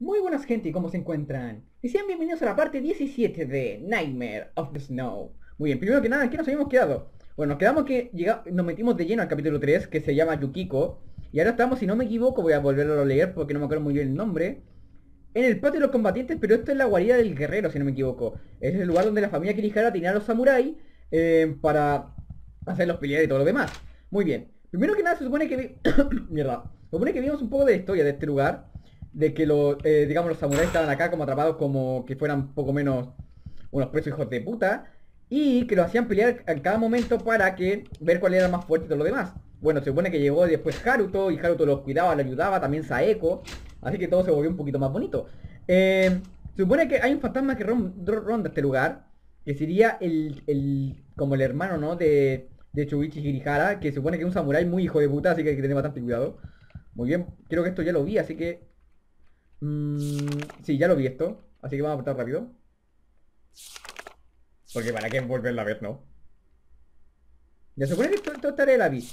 Muy buenas gente, ¿cómo se encuentran? Y sean bienvenidos a la parte 17 de Nightmare of the Snow. Muy bien, primero que nada, aquí nos habíamos quedado. Bueno, nos quedamos que nos metimos de lleno al capítulo 3, que se llama Yukiko. Y ahora estamos, si no me equivoco, voy a volverlo a leer porque no me acuerdo muy bien el nombre, en el patio de los combatientes, pero esto es la guarida del guerrero, si no me equivoco. Es el lugar donde la familia Kirihara tenía a los samuráis para hacerlos pelear y todo lo demás. Muy bien, primero que nada se supone que... mierda, se supone que vimos un poco de la historia de este lugar, de que los samuráis estaban acá como atrapados, como que fueran poco menos unos presos hijos de puta, y que los hacían pelear en cada momento para que ver cuál era más fuerte y todo lo demás. Bueno, se supone que llegó después Haruto, y Haruto los cuidaba, los ayudaba, también Saeko, así que todo se volvió un poquito más bonito. Se supone que hay un fantasma que ronda este lugar, que sería como el hermano, ¿no?, de Shuichi Kirihara, que se supone que es un samurái muy hijo de puta, así que hay que tener bastante cuidado. Muy bien, creo que esto ya lo vi, así que... sí, ya lo vi esto, así que vamos a aportar rápido. Porque para qué volverla a ver, ¿no? Ya supone que esto está de la vi.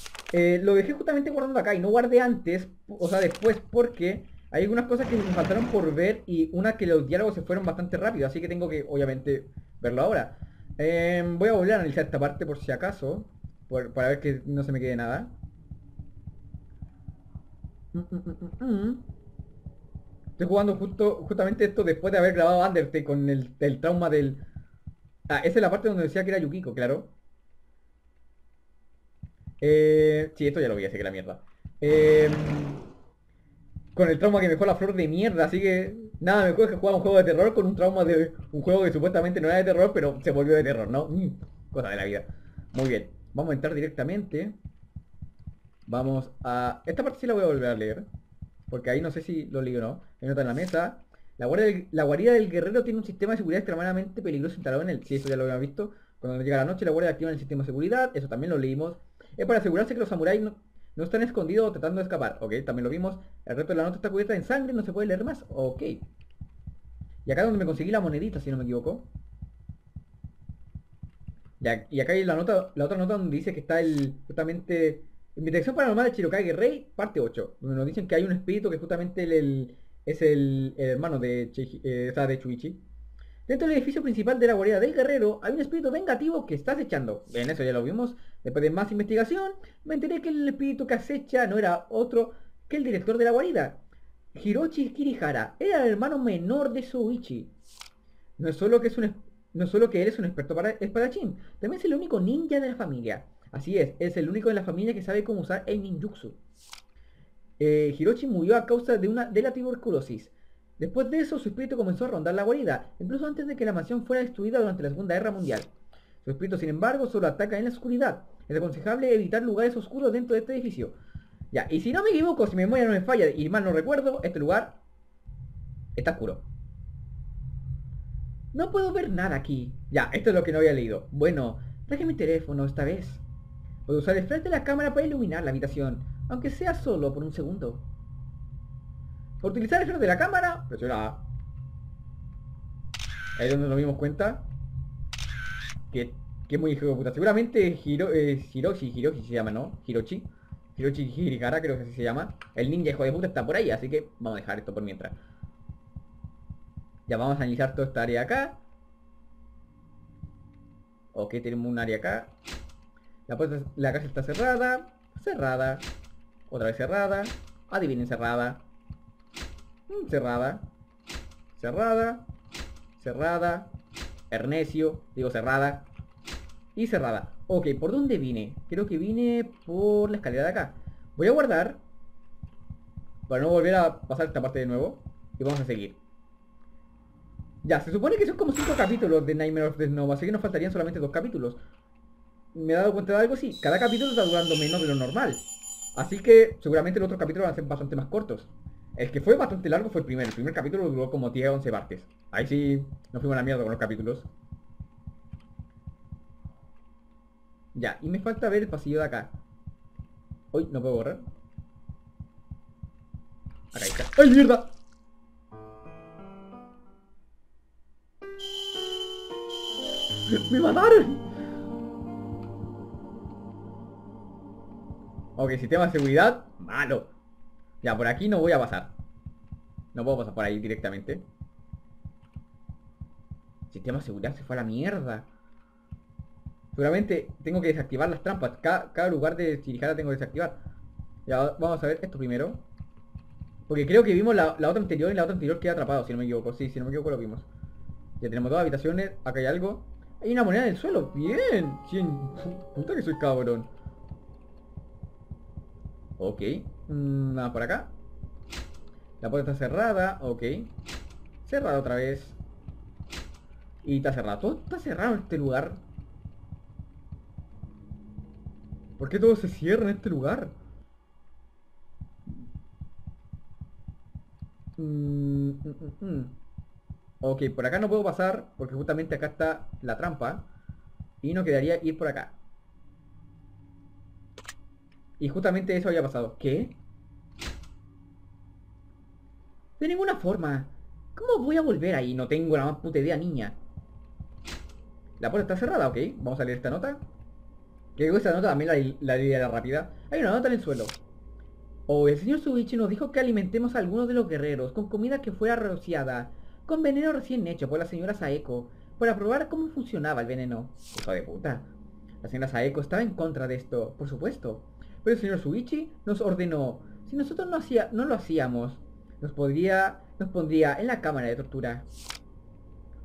Lo dejé justamente guardando acá y no guardé antes, o sea, después, porque hay algunas cosas que me faltaron por ver y una que los diálogos se fueron bastante rápido, así que tengo que, obviamente, verlo ahora. Voy a volver a analizar esta parte por si acaso, para ver que no se me quede nada. Estoy jugando justamente esto después de haber grabado Undertale con el trauma del... Ah, esa es la parte donde decía que era Yukiko, claro. Sí, esto ya lo vi, así que la mierda. Con el trauma que me dejó la flor de mierda, así que... Nada, me acuerdo que jugaba un juego de terror con un trauma de un juego que supuestamente no era de terror, pero se volvió de terror, ¿no? Cosa de la vida. Muy bien, vamos a entrar directamente. Vamos a... Esta parte sí la voy a volver a leer, porque ahí no sé si lo leí o no. Me nota en la mesa. La guarida del guerrero tiene un sistema de seguridad extremadamente peligroso instalado en él. Sí, eso ya lo habíamos visto. Cuando llega la noche, la guardia activa el sistema de seguridad. Eso también lo leímos. Es para asegurarse que los samuráis no están escondidos o tratando de escapar. Ok, también lo vimos. El resto de la nota está cubierta en sangre, no se puede leer más. Ok. Y acá es donde me conseguí la monedita, si no me equivoco. Y acá hay la otra nota donde dice que está justamente... Investigación paranormal de Chihiro Kage Rei, parte 8, donde nos dicen que hay un espíritu que justamente es el hermano de Shuichi. Dentro del edificio principal de la guarida del guerrero hay un espíritu vengativo que está acechando. Bien, eso ya lo vimos. Después de más investigación, me enteré que el espíritu que acecha no era otro que el director de la guarida, Hiroshi Kirihara. Era el hermano menor de Shuichi. No solo que él es un experto para espadachín, también es el único ninja de la familia. Así es el único de la familia que sabe cómo usar el ninjutsu. Hiroshi murió a causa de la tuberculosis. Después de eso, su espíritu comenzó a rondar la guarida, incluso antes de que la mansión fuera destruida durante la Segunda Guerra Mundial. Su espíritu, sin embargo, solo ataca en la oscuridad. Es aconsejable evitar lugares oscuros dentro de este edificio. Ya, y si no me equivoco, si mi memoria no me falla y mal no recuerdo, este lugar está oscuro. No puedo ver nada aquí. Ya, esto es lo que no había leído. Bueno, traje mi teléfono esta vez. Puedo usar el flash de la cámara para iluminar la habitación, aunque sea solo por un segundo. Por utilizar el flash de la cámara, presiona A. Ahí es donde nos dimos cuenta que es muy hijo de puta. Seguramente Hiroshi se llama, ¿no? Hiroshi Kirihara, creo que así se llama. El ninja hijo de puta está por ahí, así que vamos a dejar esto por mientras. Ya vamos a analizar toda esta área acá. Ok, tenemos un área acá. La casa está cerrada. Cerrada. Otra vez cerrada. Adivinen, cerrada. Cerrada. Cerrada. Cerrada. Ernecio. Digo cerrada. Y cerrada. Ok, ¿por dónde vine? Creo que vine por la escalera de acá. Voy a guardar para no volver a pasar esta parte de nuevo. Y vamos a seguir. Ya, se supone que son como 5 capítulos de Nightmare of the Snow, así que nos faltarían solamente 2 capítulos. Me he dado cuenta de algo, sí, cada capítulo está durando menos de lo normal, así que seguramente los otros capítulos van a ser bastante más cortos. El que fue bastante largo fue el primero. El primer capítulo duró como 10 o 11 partes. Ahí sí, nos fuimos a la mierda con los capítulos. Ya, y me falta ver el pasillo de acá. Uy, no puedo borrar. Acá está. ¡Ay, mierda! ¡Me mataron! Ok, sistema de seguridad, malo. Ya, por aquí no voy a pasar. No puedo pasar por ahí directamente. Sistema de seguridad se fue a la mierda. Seguramente tengo que desactivar las trampas. Cada lugar de Kirihara tengo que desactivar. Ya vamos a ver esto primero. Porque creo que vimos la otra anterior y la otra anterior queda atrapado, si no me equivoco. Sí, si no me equivoco lo vimos. Ya tenemos dos habitaciones. Acá hay algo. Hay una moneda en el suelo. Bien. Puta que soy cabrón. Ok. Nada por acá. La puerta está cerrada. Ok. Cerrada otra vez. Y está cerrado. Todo está cerrado en este lugar. ¿Por qué todo se cierra en este lugar? Ok, por acá no puedo pasar porque justamente acá está la trampa. Y nos quedaría ir por acá. Y justamente eso había pasado. ¿Qué? De ninguna forma. ¿Cómo voy a volver ahí? No tengo la más puta idea, niña. La puerta está cerrada, ok. Vamos a leer esta nota. Que digo, esta nota también la leí a la rápida. Hay una nota en el suelo. Oh, el señor Shuichi nos dijo que alimentemos a algunos de los guerreros con comida que fuera rociada con veneno recién hecho por la señora Saeko, para probar cómo funcionaba el veneno. Hijo de puta. La señora Saeko estaba en contra de esto, por supuesto. Pero el señor Shuichi nos ordenó. Si nosotros no lo hacíamos, nos pondría en la cámara de tortura.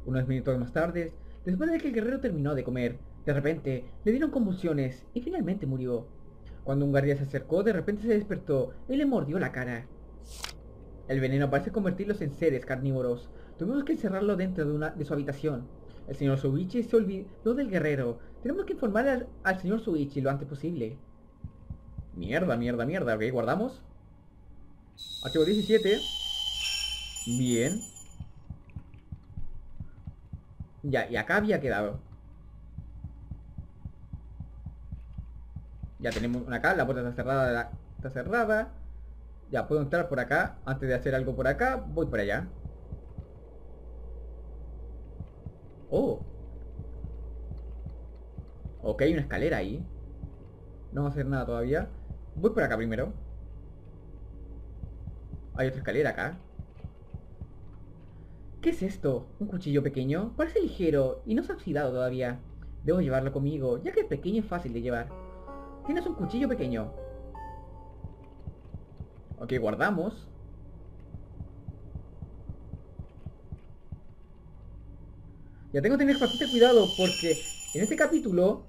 Unos minutos más tarde, después de que el guerrero terminó de comer, de repente le dieron convulsiones y finalmente murió. Cuando un guardia se acercó, de repente se despertó y le mordió la cara. El veneno parece convertirlos en seres carnívoros. Tuvimos que encerrarlo dentro de su habitación. El señor Shuichi se olvidó del guerrero. Tenemos que informar al señor Shuichi lo antes posible. Mierda, ok, guardamos. Archivo 17. Bien. Ya, y acá había quedado. Ya tenemos una acá, la puerta está cerrada, Ya puedo entrar por acá. Antes de hacer algo por acá, voy por allá. Oh. Ok, hay una escalera ahí. No va a hacer nada todavía. Voy por acá primero. Hay otra escalera acá. ¿Qué es esto? Un cuchillo pequeño. Parece ligero y no se ha oxidado todavía. Debo llevarlo conmigo, ya que es pequeño y fácil de llevar. Tienes un cuchillo pequeño. Ok, guardamos. Ya tengo que tener bastante cuidado porque en este capítulo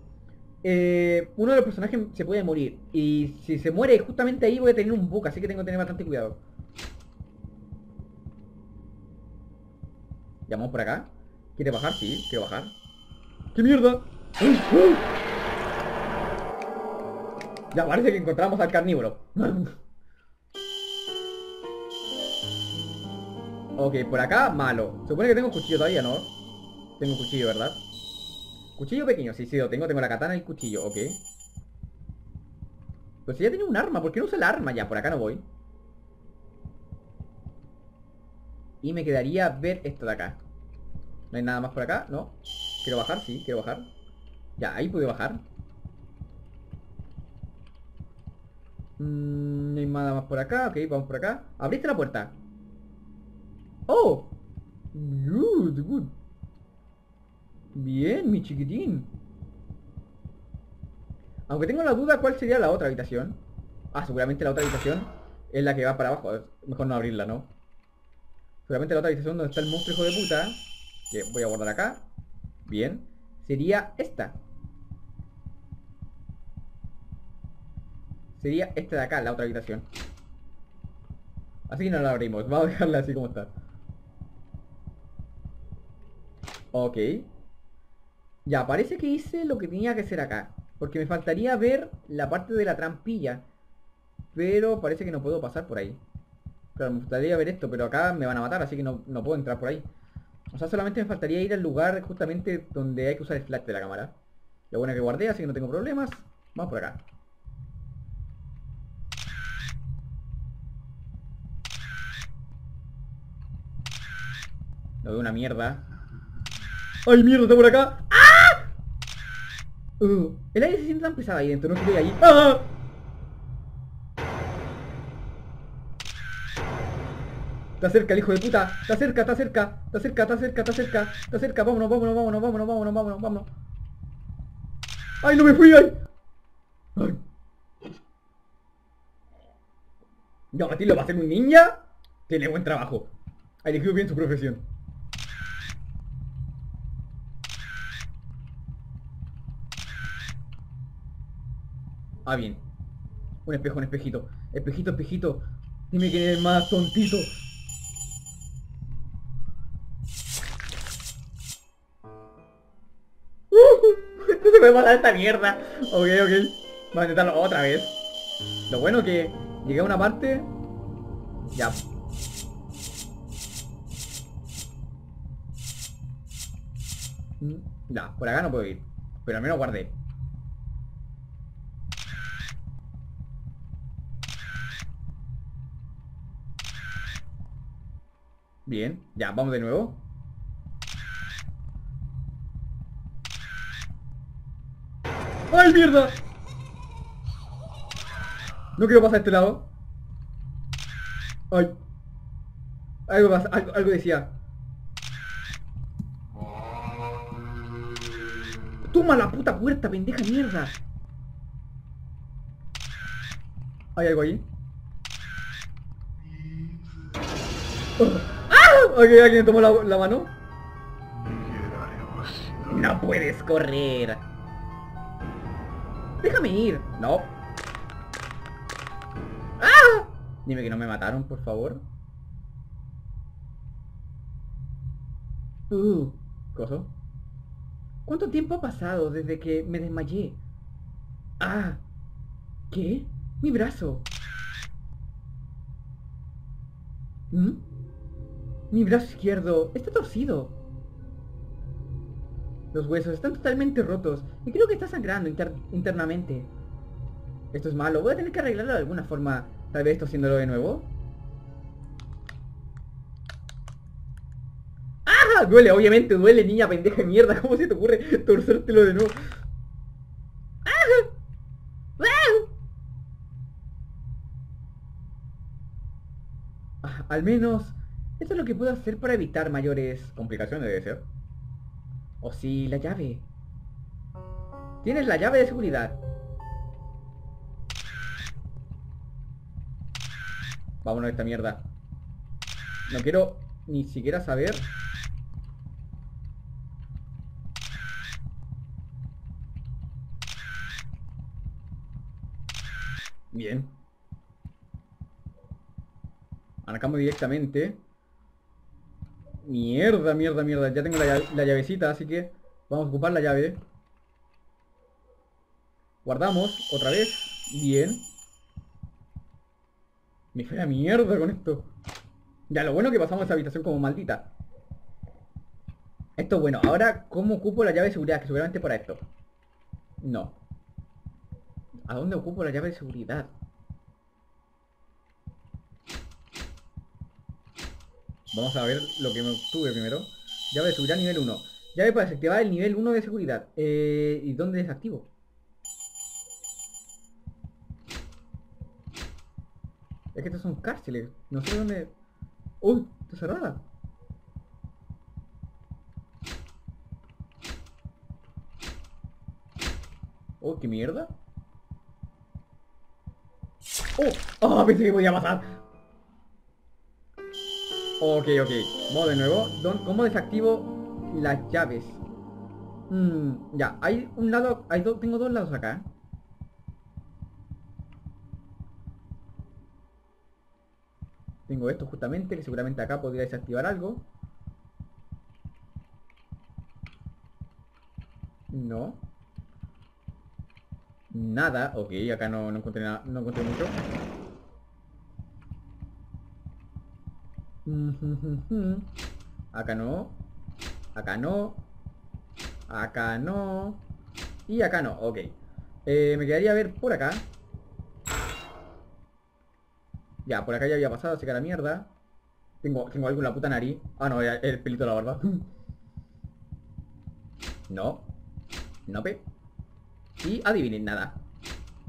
uno de los personajes se puede morir. Y si se muere justamente ahí voy a tener un bug, así que tengo que tener bastante cuidado. Llamamos por acá. ¿Quiere bajar? Sí, quiero bajar. ¡Qué mierda! Ya parece que encontramos al carnívoro. Ok, por acá, malo. Se supone que tengo cuchillo todavía, ¿no? Tengo un cuchillo, ¿verdad? Cuchillo pequeño, sí, lo tengo. Tengo la katana y el cuchillo, ok. Pero si ya tenía un arma, ¿por qué no usa el arma? Ya, por acá no voy. Y me quedaría ver esto de acá. No hay nada más por acá, ¿no? Quiero bajar, sí, quiero bajar. Ya, ahí pude bajar. No hay nada más por acá, ok, vamos por acá. Abriste la puerta. ¡Oh! Good. Bien, mi chiquitín. Aunque tengo la duda, ¿cuál sería la otra habitación? Ah, seguramente la otra habitación es la que va para abajo. Mejor no abrirla, ¿no? Seguramente la otra habitación donde está el monstruo hijo de puta, que voy a guardar acá. Bien. Sería esta. Sería esta de acá, la otra habitación. Así que no la abrimos. Vamos a dejarla así como está. Ok. Ya, parece que hice lo que tenía que hacer acá. Porque me faltaría ver la parte de la trampilla. Pero parece que no puedo pasar por ahí. Claro, me gustaría ver esto, pero acá me van a matar, así que no puedo entrar por ahí. O sea, solamente me faltaría ir al lugar justamente donde hay que usar el flash de la cámara. Lo bueno es que guardé, así que no tengo problemas. Vamos por acá. No veo una mierda. ¡Ay, mierda! ¡Está por acá! ¡Ah! El aire se siente tan pesado ahí dentro, no estoy ahí. ¡Ah! Está cerca el hijo de puta. Está cerca, está cerca. Está cerca, está cerca, está cerca. Está cerca. Vámonos, vámonos, vámonos, vámonos, vámonos, vámonos, vámonos. ¡Ay, no me fui! ¡Ay! ¡Ay! No, Matilda, ¿va a ser un ninja? Tiene buen trabajo. Ha elegido bien su profesión. Ah, bien. Un espejo, un espejito. Espejito, espejito. Dime que eres más tontito. Esto se puede pasar esta mierda. Ok, ok. Vamos a intentarlo otra vez. Lo bueno que llegué a una parte. Ya. Ya, por acá no puedo ir. Pero al menos guardé. Bien, ya, vamos de nuevo. ¡Ay, mierda! No quiero pasar a este lado. ¡Ay! Algo pasa, algo decía. ¡Toma la puta puerta, pendeja mierda! ¿Hay algo ahí? Oh. Ok, alguien tomó la mano. No puedes correr. Déjame ir. No. ¡Ah! Dime que no me mataron, por favor. Coso. ¿Cuánto tiempo ha pasado desde que me desmayé? Ah. ¿Qué? Mi brazo. ¿Mm? Mi brazo izquierdo está torcido. Los huesos están totalmente rotos y creo que está sangrando internamente. Esto es malo, voy a tener que arreglarlo de alguna forma. Tal vez tosiéndolo de nuevo. ¡Ah! Duele, obviamente duele, niña pendeja de mierda. ¿Cómo se te ocurre torcértelo de nuevo? ¡Ah! ¡Ah! Ah, al menos... esto es lo que puedo hacer para evitar mayores complicaciones, debe ser. O sí, la llave. Tienes la llave de seguridad. Vámonos a esta mierda. No quiero ni siquiera saber. Bien. Arrancamos directamente. Mierda, mierda, mierda. Ya tengo la llavecita, así que vamos a ocupar la llave. Guardamos, otra vez. Bien. Me fue la mierda con esto. Ya, lo bueno que pasamos a esa habitación como maldita. Esto es bueno. Ahora, ¿cómo ocupo la llave de seguridad? Que seguramente para esto. No. ¿A dónde ocupo la llave de seguridad? Vamos a ver lo que me obtuve primero. Llave de seguridad nivel 1. Llave para desactivar el nivel 1 de seguridad. ¿Y dónde desactivo? Es que estos son cárceles. No sé dónde... ¡Uy! Está cerrada. ¡Oh, qué mierda! ¡Oh! ¡Oh! Pensé que podía pasar. Ok, ok, vamos de nuevo. ¿Cómo desactivo las llaves? Ya, hay un lado, tengo dos lados acá. Tengo esto justamente, que seguramente acá podría desactivar algo. No. Nada, ok, acá no encontré nada, no encontré mucho. Acá no. Acá no. Acá no. Y acá no, ok. Me quedaría a ver por acá. Ya, por acá ya había pasado, así que a la mierda. Tengo algo en la puta nariz. Ah, no, el pelito de la barba. No. No pe. Y adivinen, nada.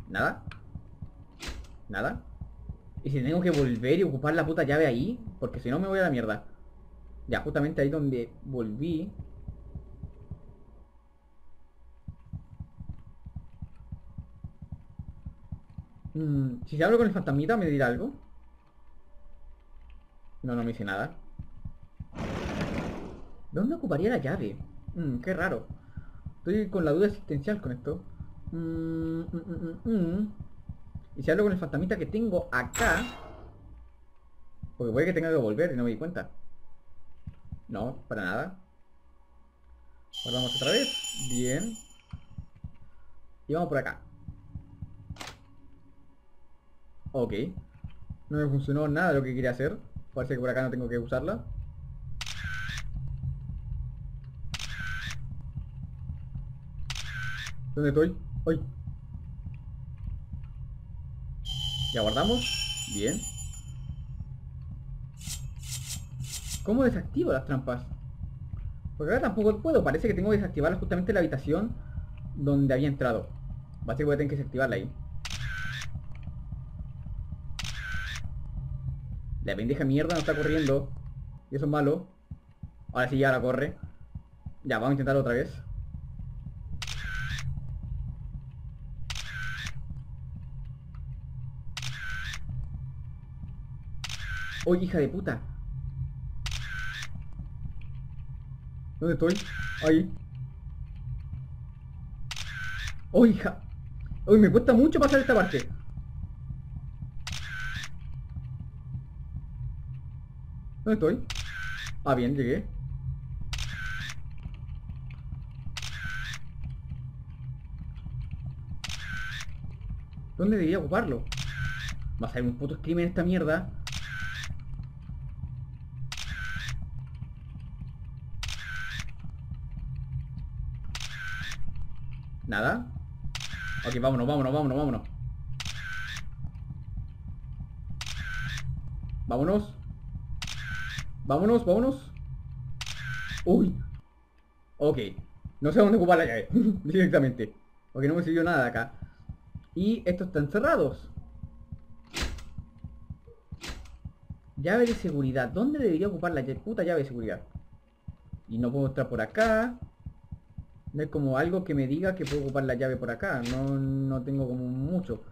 Nada. Nada. ¿Y si tengo que volver y ocupar la puta llave ahí? Porque si no me voy a la mierda. Ya, justamente ahí donde volví. Si hablo con el fantasmita, ¿me dirá algo? No, no me dice nada. ¿Dónde ocuparía la llave? Qué raro. Estoy con la duda existencial con esto. Y si hablo con el fantasmita que tengo acá... Porque puede que tenga que volver y no me di cuenta. No, para nada. Guardamos otra vez. Bien. Y vamos por acá. Ok. No me funcionó nada lo que quería hacer. Parece que por acá no tengo que usarla. ¿Dónde estoy? ¡Ay! Ya guardamos. Bien. ¿Cómo desactivo las trampas? Porque ahora tampoco puedo. Parece que tengo que desactivarlas justamente en la habitación donde había entrado. Va a ser que voy a tener que desactivarla ahí. La pendeja mierda no está corriendo. Y eso es malo. Ahora sí, ya la corre. Ya, vamos a intentarlo otra vez. ¡Oye, hija de puta! ¿Dónde estoy? Ahí. ¡Oh, hija! ¡Uy, me cuesta mucho pasar esta parte! ¿Dónde estoy? Ah, bien, llegué. ¿Dónde debería ocuparlo? Va a salir un puto crimen en esta mierda. Nada. Ok, vámonos, vámonos, vámonos, vámonos. Vámonos. Vámonos, vámonos. Uy. Ok. No sé dónde ocupar la llave. Directamente. Ok, no me sirvió nada de acá. Y estos están cerrados. Llave de seguridad. ¿Dónde debería ocupar la puta llave de seguridad? Y no puedo entrar por acá. No es como algo que me diga que puedo ocupar la llave por acá. No tengo como mucho.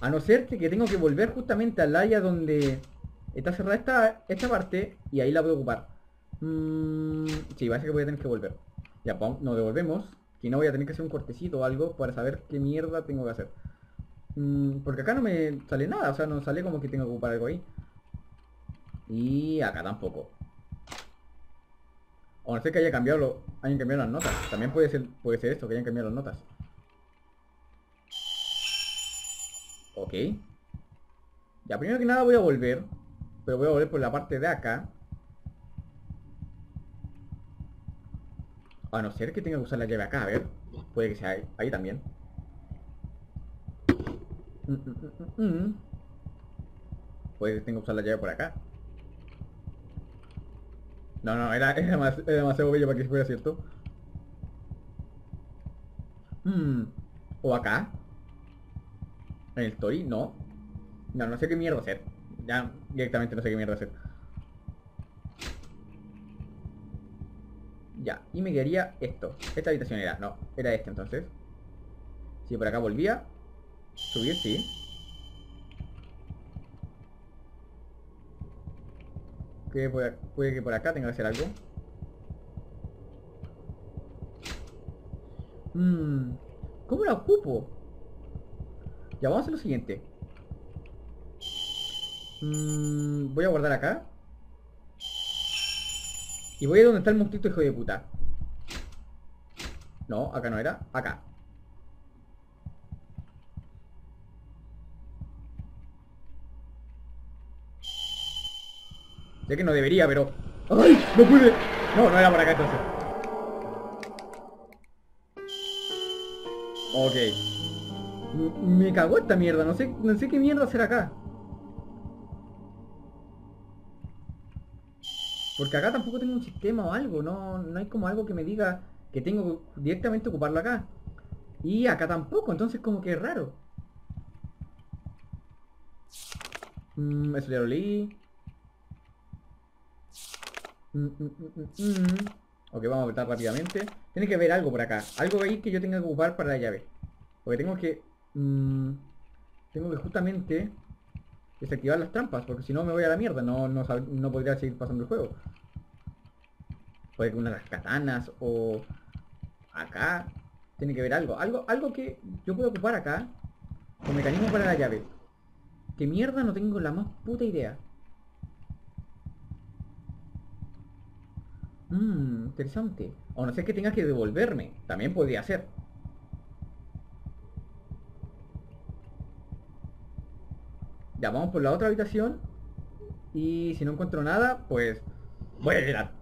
A no ser que tengo que volver justamente al área donde... Está cerrada esta parte y ahí la voy a ocupar. Sí, parece que voy a tener que volver. Ya, nos devolvemos. Si no, voy a tener que hacer un cortecito o algo para saber qué mierda tengo que hacer. Porque acá no me sale nada. O sea, no sale como que tengo que ocupar algo ahí. Y acá tampoco. O no sé que hayan cambiado las notas. También puede ser esto, que hayan cambiado las notas. Ok. Ya, primero que nada voy a volver. Pero voy a volver por la parte de acá. A no ser que tenga que usar la llave acá, a ver. Puede que sea ahí también. Puede que tenga que usar la llave por acá. No, no, era demasiado bello para que fuera cierto. O acá. En el Tori, no. No, no sé qué mierda hacer. Ya, directamente no sé qué mierda hacer. Ya, y me quedaría esto. Esta habitación era, no, era este entonces. Si por acá volvía. Subir, sí. Que puede que por acá tenga que hacer algo. ¿Cómo la ocupo? Ya, vamos a hacer lo siguiente. Voy a guardar acá. Y voy a ir donde está el monstruito hijo de puta. No, acá no era. Acá. Sé que no debería, pero... ¡Ay! ¡No pude! No, no era por acá entonces. Ok. Me cagó esta mierda. No sé qué mierda hacer acá. Porque acá tampoco tengo un sistema o algo, no hay como algo que me diga que tengo que directamente ocuparlo acá. Y acá tampoco, entonces como que es raro. Esto ya lo leí. Ok, vamos a apretar rápidamente. Tiene que haber algo por acá. Algo ahí que yo tenga que ocupar para la llave. Porque tengo que... tengo que justamente desactivar las trampas, porque si no me voy a la mierda. No podría seguir pasando el juego. Puede que una de las katanas o... acá. Tiene que haber algo. Algo que yo puedo ocupar acá como mecanismo para la llave. ¿Qué mierda? No tengo la más puta idea. Interesante. O no sé, que tenga que devolverme. También podría ser. Ya, vamos por la otra habitación. Y si no encuentro nada, pues... voy a llegar.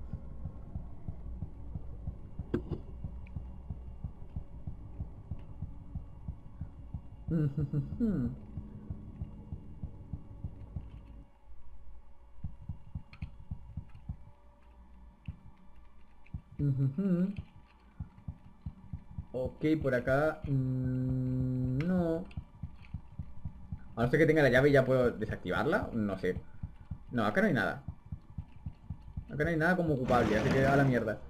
Ok, por acá... no. A no ser que tenga la llave y ya puedo desactivarla. No sé. No, acá no hay nada. Acá no hay nada como ocupable, así que a la mierda.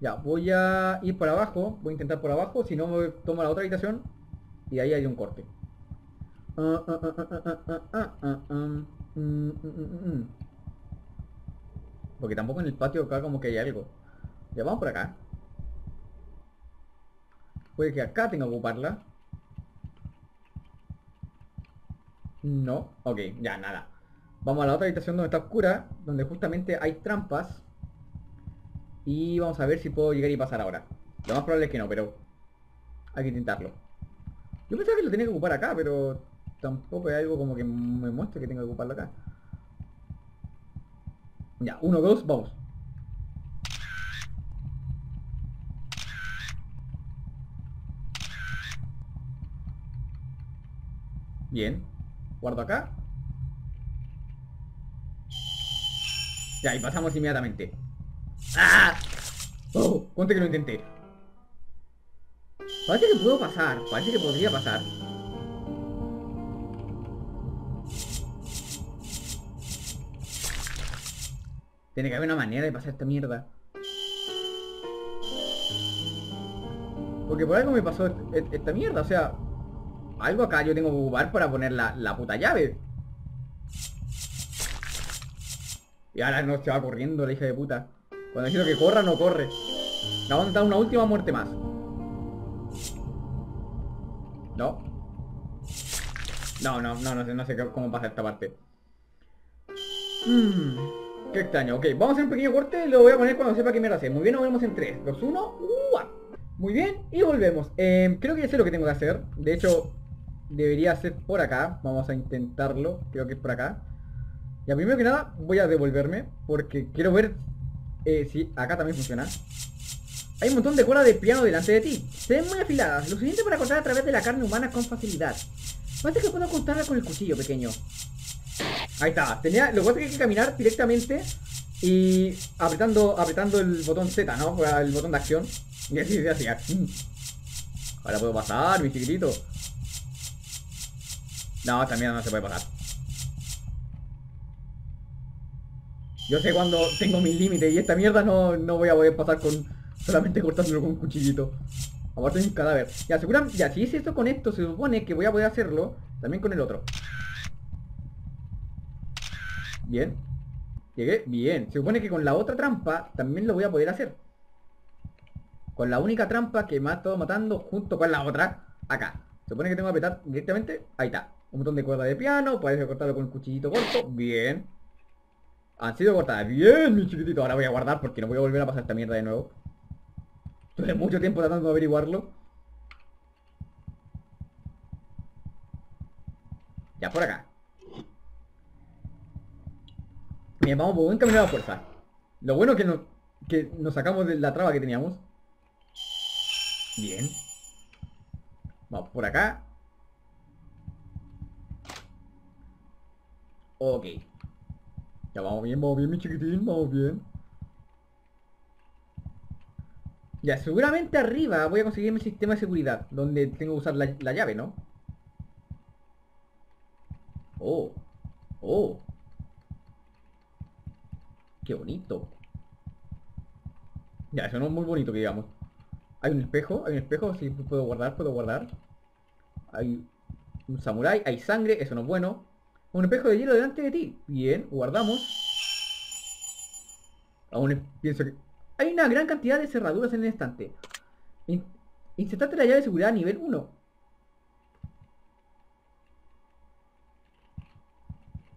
Ya, voy a ir por abajo. Voy a intentar por abajo. Si no, me tomo la otra habitación. Y ahí hay un corte. Porque tampoco en el patio acá como que hay algo. Ya, vamos por acá. Puede que acá tenga que ocuparla. No, ok, ya nada. Vamos a la otra habitación donde está oscura, donde justamente hay trampas. Y vamos a ver si puedo llegar y pasar ahora. Lo más probable es que no, pero hay que intentarlo. Yo pensaba que lo tenía que ocupar acá, pero tampoco hay algo como que me muestre que tengo que ocuparlo acá. Ya, 1, 2, vamos. Bien, guardo acá. Ya, y pasamos inmediatamente. ¡Ah! ¡Oh! Cuente que lo intenté. Parece que puedo pasar, parece que podría pasar. Tiene que haber una manera de pasar esta mierda. Porque por algo me pasó esta mierda, o sea... algo acá yo tengo que ocupar para poner la puta llave. Y ahora no se va corriendo la hija de puta. Cuando necesito que corra, no corre. Me va a dar una última muerte más. No. No sé cómo pasa esta parte. Qué extraño. Ok, vamos a hacer un pequeño corte. Lo voy a poner cuando sepa qué mierda hacer. Muy bien, nos vemos en 3, 2, 1. Muy bien, y volvemos. Creo que ya sé lo que tengo que hacer. De hecho... debería ser por acá. Vamos a intentarlo. Creo que es por acá. Ya, primero que nada voy a devolverme, porque quiero ver si acá también funciona. Hay un montón de cuerdas de piano delante de ti. Se ven muy afiladas, lo suficiente para cortar a través de la carne humana con facilidad. Parece que puedo cortarla con el cuchillo pequeño. Ahí está. Lo que pasa es que hay que caminar directamente y apretando el botón Z, ¿no? El botón de acción. Y así se hacía. Ahora puedo pasar, mi chiquitito. No, esta mierda no se puede pasar. Yo sé cuando tengo mis límites y esta mierda no voy a poder pasar con... solamente cortándolo con un cuchillito. Aparte de un cadáver. Ya, ya, si hice esto con esto, se supone que voy a poder hacerlo también con el otro. Bien. Llegué, bien. Se supone que con la otra trampa también lo voy a poder hacer. Con la única trampa que me ha estado matando junto con la otra. Acá. Se supone que tengo que apretar directamente. Ahí está. Un montón de cuerdas de piano, parece cortarlo con un cuchillito corto. Bien. Han sido cortadas. Bien, mi chiquitito. Ahora voy a guardar porque no voy a volver a pasar esta mierda de nuevo. Tuve mucho tiempo tratando de averiguarlo. Ya, por acá. Bien, vamos por buen camino a la fuerza. Lo bueno es que nos sacamos de la traba que teníamos. Bien. Vamos por acá. Ok. Ya, vamos bien, mi chiquitín, vamos bien. Ya, seguramente arriba voy a conseguir mi sistema de seguridad, donde tengo que usar la llave, ¿no? Oh. ¡Oh! ¡Qué bonito! Ya, eso no es muy bonito que digamos. Hay un espejo, sí, puedo guardar. Hay un samurái, hay sangre, eso no es bueno. Un espejo de hielo delante de ti. Bien, guardamos. Aún pienso que... Hay una gran cantidad de cerraduras en el estante. Insertate la llave de seguridad nivel 1.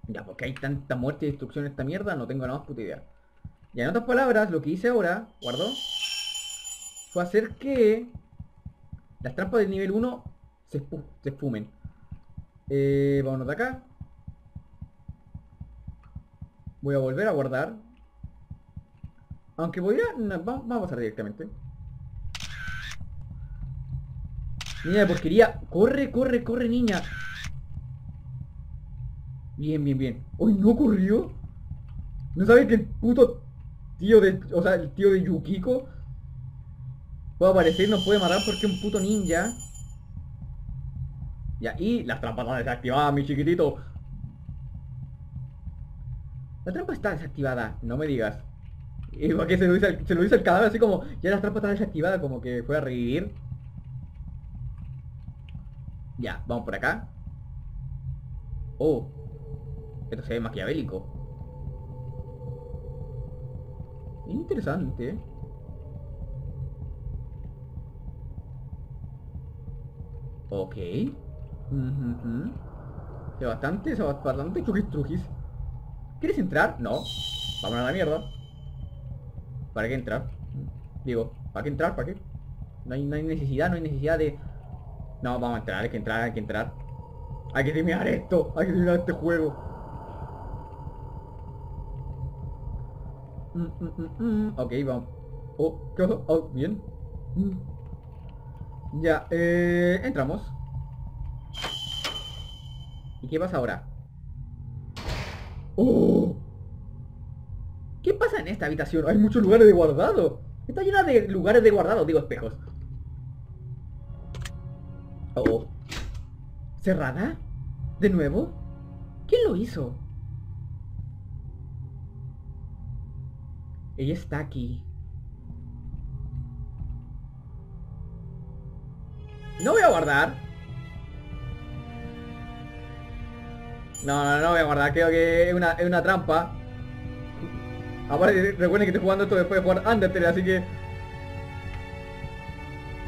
Ya, porque hay tanta muerte y destrucción en esta mierda, no tengo nada más puta idea. Y en otras palabras, lo que hice ahora, guardo, fue hacer que las trampas del nivel 1 se esfumen. Vámonos de acá. Voy a volver a guardar. Aunque voy a... No, vamos a pasar directamente. Niña de porquería. Corre, corre, corre, niña. Bien, bien, bien. ¡Uy, no corrió! ¿No sabes que el puto tío de... O sea, el tío de Yukiko puede aparecer, nos puede matar porque es un puto ninja? Y ahí las trampas están desactivadas, mi chiquitito. La trampa está desactivada, no me digas. Y para que se lo hizo el cadáver así como... Ya la trampa está desactivada, como que fue a revivir. Ya, vamos por acá. Oh, esto se ve maquiavélico. Interesante. Ok. Se va bastante chujis trujis. ¿Quieres entrar? No. Vámonos a la mierda. ¿Para qué entrar? Digo, ¿para qué entrar? ¿Para qué? No hay necesidad, no hay necesidad de... No, vamos a entrar, hay que entrar, hay que entrar. Hay que terminar esto, hay que terminar este juego. Ok, vamos. Oh, ¿qué pasó? Oh, bien. Ya, entramos. ¿Y qué pasa ahora? ¡Oh! ¿Qué pasa en esta habitación? Hay muchos lugares de guardado. Está llena de lugares de guardado, digo espejos. Oh. ¿Cerrada? ¿De nuevo? ¿Quién lo hizo? Ella está aquí. No voy a guardar. No voy a guardar. Creo que es una trampa. Aparte, recuerden que estoy jugando esto después de jugar Undertale, así que...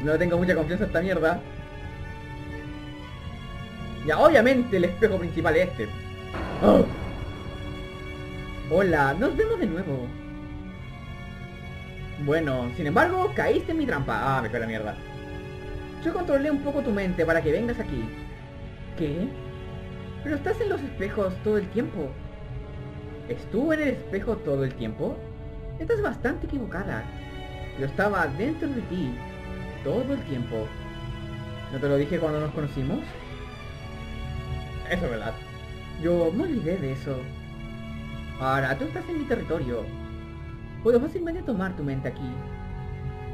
No tengo mucha confianza en esta mierda. Ya, obviamente el espejo principal es este. ¡Oh! Hola, nos vemos de nuevo. Bueno, sin embargo, caíste en mi trampa. Ah, me cae la mierda. Yo controlé un poco tu mente para que vengas aquí. ¿Qué? Pero estás en los espejos todo el tiempo. ¿Estuvo en el espejo todo el tiempo? Estás bastante equivocada. Yo estaba dentro de ti todo el tiempo. ¿No te lo dije cuando nos conocimos? Eso es verdad. Yo me olvidé de eso. Ahora, tú estás en mi territorio. Puedo fácilmente tomar tu mente aquí.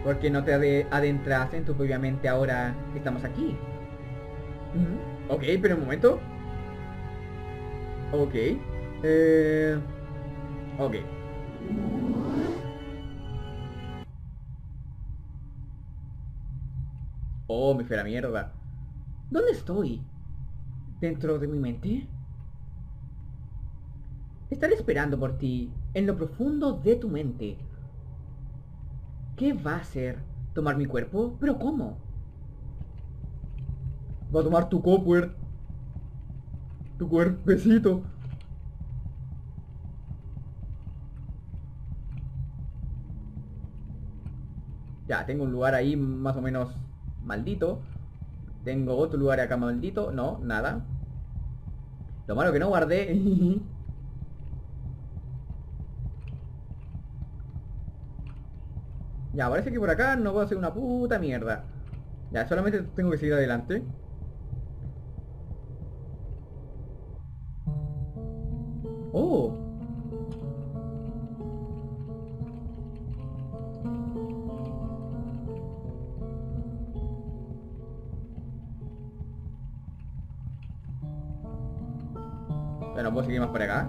¿Por qué no te adentras en tu propia mente ahora que estamos aquí? Ok, pero un momento. Ok. Ok. Oh, me fue la mierda. ¿Dónde estoy? ¿Dentro de mi mente? Estaré esperando por ti, en lo profundo de tu mente. ¿Qué va a hacer? ¿Tomar mi cuerpo? ¿Pero cómo? Va a tomar tu copper. Tu cuerpecito. Ya, tengo un lugar ahí más o menos maldito. Tengo otro lugar acá maldito. No, nada. Lo malo que no guardé. Ya, parece que por acá no puedo hacer una puta mierda. Ya, solamente tengo que seguir adelante. Oh. Pero puedo seguir más por acá.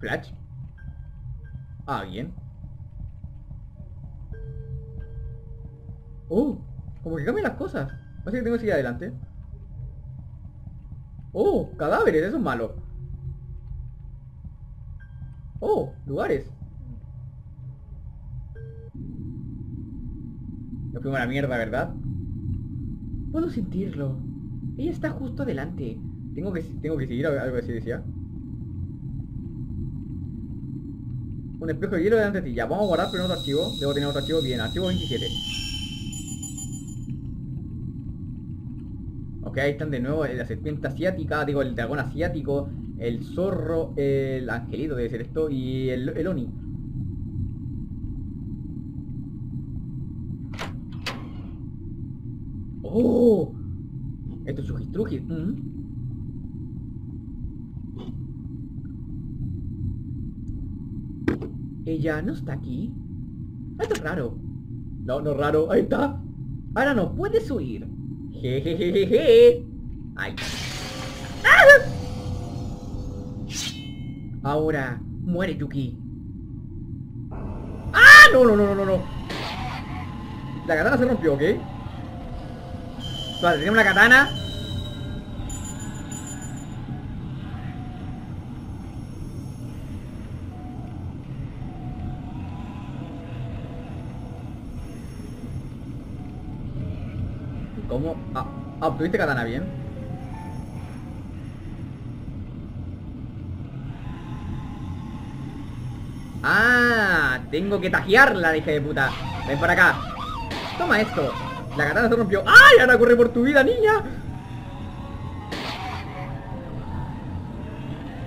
Flash. Ah, bien. Como que cambian las cosas. Parece que tengo que seguir adelante. Cadáveres, eso es malo. Lugares. Yo fui una mierda, ¿verdad? Puedo sentirlo. Ella está justo delante. Tengo que seguir, algo así decía. Un espejo de hielo delante de ti. Ya, vamos a guardar pero en otro archivo. Debo tener otro archivo. Bien, archivo 27. Ok, ahí están de nuevo la serpiente asiática. Digo, el dragón asiático. El zorro. El angelito debe ser esto. Y el oni. Esto es sujistruji. Ella no está aquí. Esto es raro. No raro. Ahí está. Ahora no puedes huir. Jejejejeje. Ahí. Ahora muere, Yuki. No. La katana se rompió, ¿ok? Vale, tenemos la katana. ¿Cómo? Obtuviste katana bien. Tengo que tajearla, hija de puta. Ven para acá. Toma esto. La katana se rompió. ¡Ay! Ahora corre por tu vida, niña.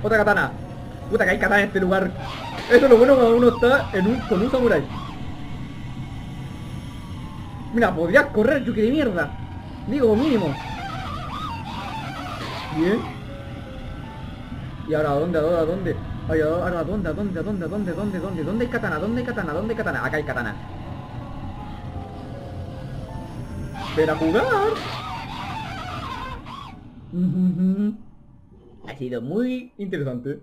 Otra katana. Puta que hay katana en este lugar. Eso es lo bueno cuando uno está con un samurai. Mira, podrías correr, Yuki de mierda. Digo, mínimo. Bien. ¿Y ahora a dónde? Ay, ahora ¿dónde? ¿Dónde hay katana? ¿Dónde hay katana? Acá hay katana. ¡Ven a jugar! Ha sido muy interesante.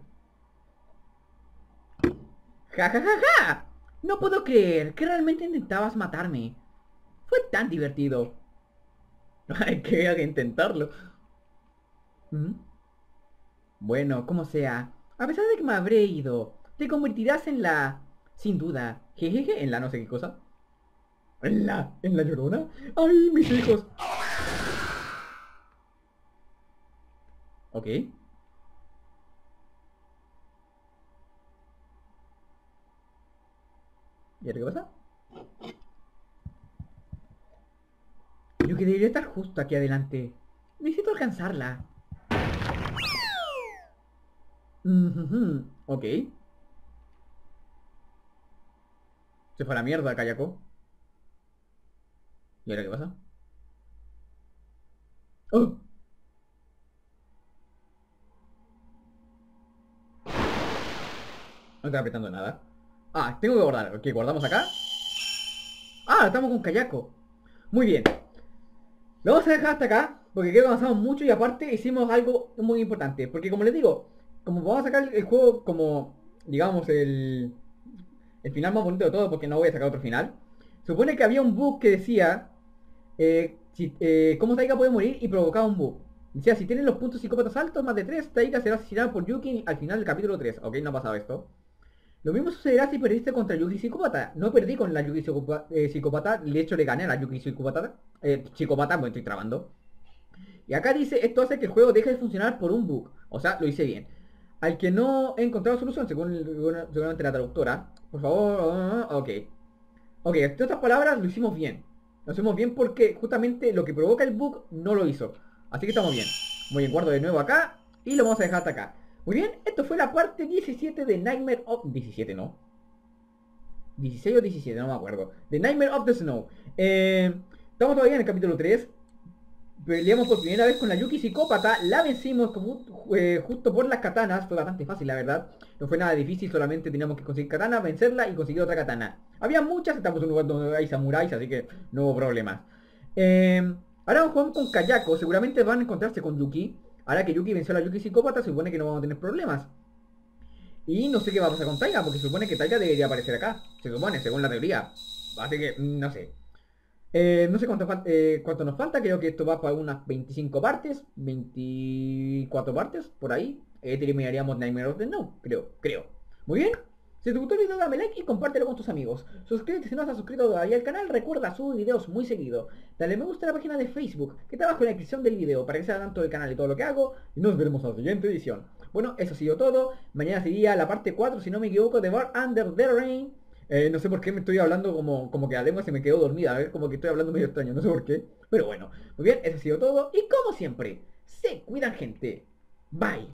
¡Ja, ja, ja, ja! No puedo creer que realmente intentabas matarme. Fue tan divertido. No hay que intentarlo. Bueno, como sea. A pesar de que me habré ido, te convertirás en la... Sin duda. Jejeje, en la no sé qué cosa. ¿En la llorona? ¡Ay, mis hijos! Ok. ¿Y ahora qué pasa? Yo que debería estar justo aquí adelante. Necesito alcanzarla. Ok. Se fue a la mierda, Kayako. ¿Y ahora qué pasa? No está apretando nada. Tengo que guardar. Ok, guardamos acá. Estamos con Kayako. Muy bien. Lo vamos a dejar hasta acá, porque creo que avanzamos mucho y aparte hicimos algo muy importante. Porque como les digo, como vamos a sacar el juego como, digamos, el final más bonito de todo, porque no voy a sacar otro final. Supone que había un bug que decía cómo Taiga puede morir y provocaba un bug. Decía, si tienen los puntos psicópatas altos, más de 3, Taiga será asesinado por Yuki al final del capítulo 3. Ok, no ha pasado esto. Lo mismo sucederá si perdiste contra Yuki psicópata. No perdí con la Yuki psicópata, de hecho le gané a la Yuki psicópata. Me estoy trabando. Y acá dice, esto hace que el juego deje de funcionar por un bug. O sea, lo hice bien. Al que no he encontrado solución, seguramente la traductora. Por favor, ok, en otras palabras, lo hicimos bien. Lo hicimos bien porque justamente lo que provoca el bug no lo hizo. Así que estamos bien. Muy bien, guardo de nuevo acá. Y lo vamos a dejar hasta acá. Muy bien, esto fue la parte 17 de Nightmare of... 17 no. 16 o 17, no me acuerdo. De Nightmare of the Snow. Estamos todavía en el capítulo 3. Peleamos por primera vez con la Yuki psicópata. La vencimos justo por las katanas. Fue bastante fácil, la verdad. No fue nada difícil, solamente teníamos que conseguir katana, vencerla y conseguir otra katana. Había muchas, estamos en un lugar donde hay samuráis, así que no hubo problemas. Ahora jugamos con Kayako. Seguramente van a encontrarse con Yuki. Ahora que Yuki venció a la Yuki psicópata, se supone que no vamos a tener problemas. Y no sé qué va a pasar con Taiga, porque se supone que Taiga debería aparecer acá. Se supone, según la teoría. Así que, no sé. No sé cuánto nos falta. Creo que esto va para unas 25 partes. 24 partes, por ahí. Terminaríamos Nightmare of the Snow, creo. Muy bien. Si te gustó el video, dame like y compártelo con tus amigos. Suscríbete si no has suscrito todavía al canal. Recuerda, subo videos muy seguido. Dale me gusta a la página de Facebook, que está abajo en la descripción del video, para que seas tanto del canal y todo lo que hago. Y nos veremos en la siguiente edición. Bueno, eso ha sido todo. Mañana sería la parte 4, si no me equivoco, de War Under The Rain. No sé por qué me estoy hablando como que la lengua se me quedó dormida. A ver, como que estoy hablando medio extraño, no sé por qué. Pero bueno, muy bien, eso ha sido todo. Y como siempre, se cuidan, gente. Bye.